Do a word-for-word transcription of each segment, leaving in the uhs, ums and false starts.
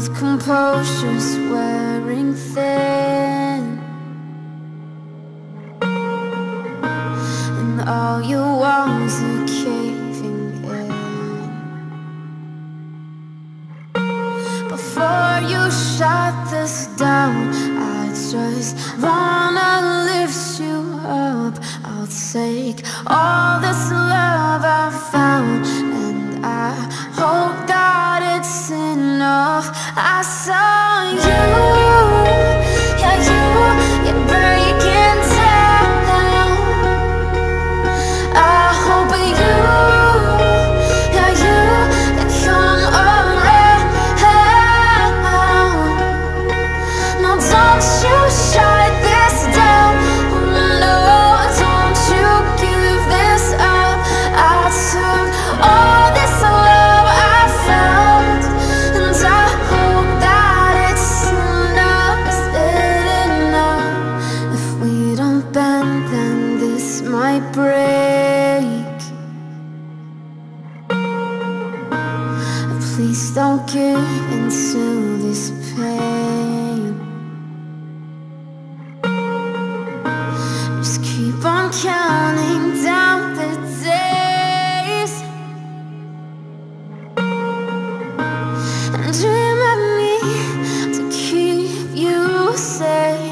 With composure's wearing thin, and all your walls are caving in. Before you shut this down, I just wanna lift you up. I'll take all this love I found, and I hope that it's enough. I saw you, yeah, you, you're breaking down. I hope you, yeah, you, you come around. Now don't you shut this down, no, don't you give this up. I took all this love I found, and I hope that it's enough. Is it enough? If we don't bend, then this might break. Please don't give into this pain. Just keep on counting down the days, and dream of me to keep you safe.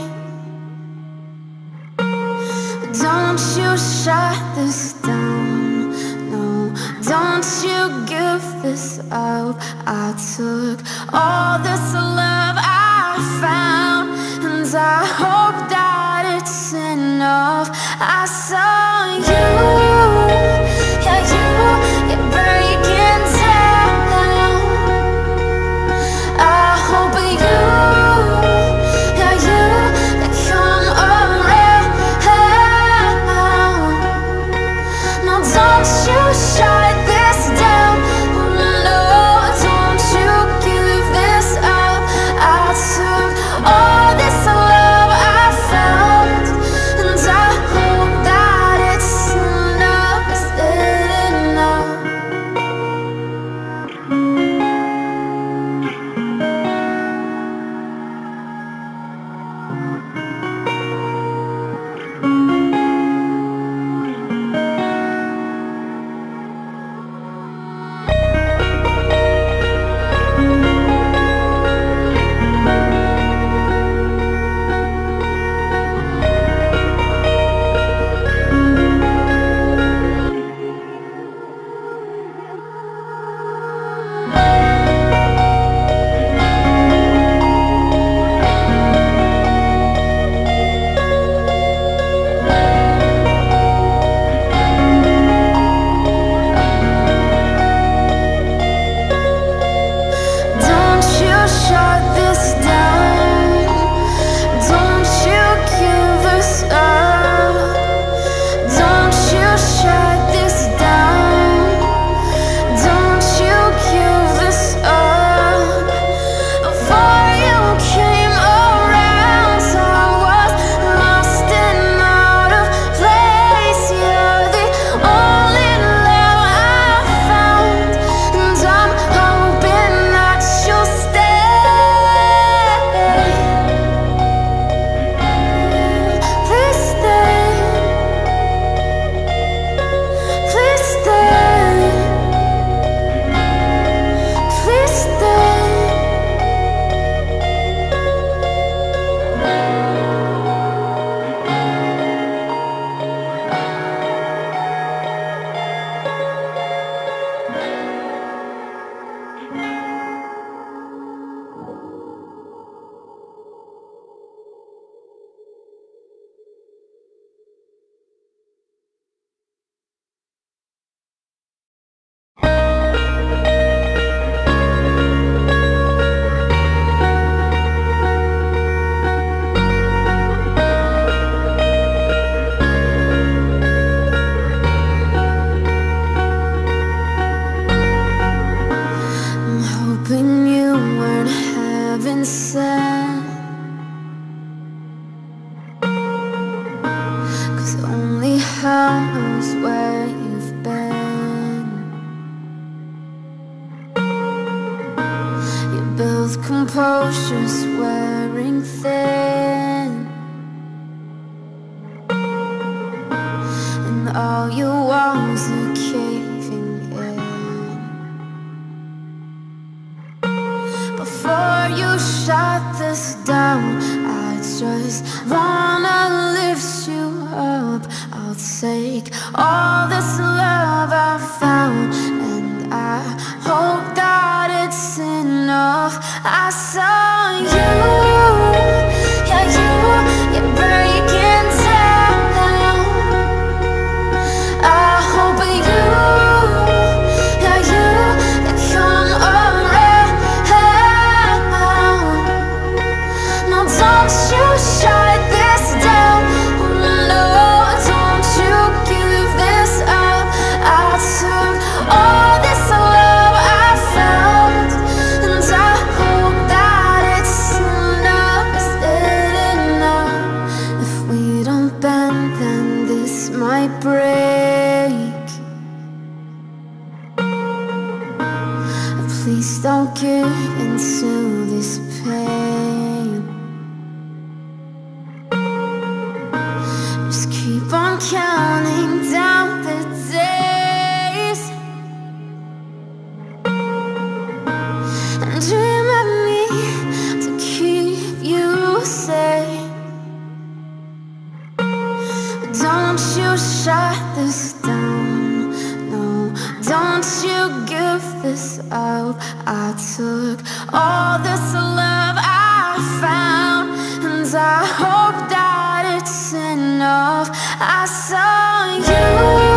Don't you shut this down, no, don't you give this up. I took all this love I found, and I hope that it's enough. I saw you, yeah, you, you're breaking down. I hope you, yeah, you, you come around. Now don't you shut this down, no, don't you give this up. I took all this love I found, and I hope that it's with composure's wearing thin, and all your walls are caving in. Before you shut this down, I just wanna lift you up. I'll take all this love I found, and I hope that it's enough. I saw you, yeah, you, you're breaking down. I hope you, yeah, you, you come around. Now don't you shut this down. Please don't get into this pain. Just keep on counting down the days, and dream of me to keep you safe. Don't you shut this down, no, don't you give this up. I took all this love I found, and I hope that it's enough. I saw you.